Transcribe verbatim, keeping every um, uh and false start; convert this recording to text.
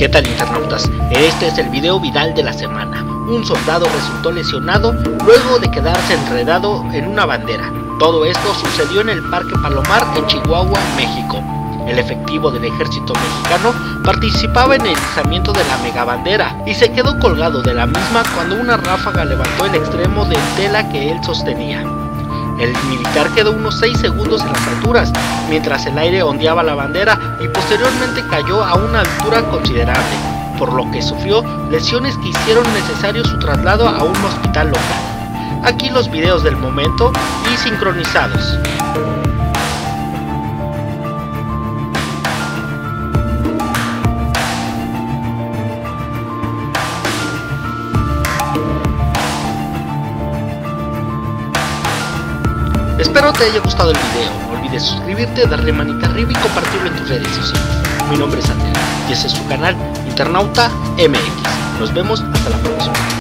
¿Qué tal, internautas? Este es el video viral de la semana. Un soldado resultó lesionado luego de quedarse enredado en una bandera. Todo esto sucedió en el Parque Palomar en Chihuahua, México. El efectivo del ejército mexicano participaba en el izamiento de la megabandera y se quedó colgado de la misma cuando una ráfaga levantó el extremo de tela que él sostenía. El militar quedó unos seis segundos en las alturas, mientras el aire ondeaba la bandera y posteriormente cayó a una altura considerable, por lo que sufrió lesiones que hicieron necesario su traslado a un hospital local. Aquí los videos del momento y sincronizados. Espero te haya gustado el video, no olvides suscribirte, darle manita arriba y compartirlo en tus redes sociales. Mi nombre es Andrés y este es su canal Internauta M X. Nos vemos hasta la próxima.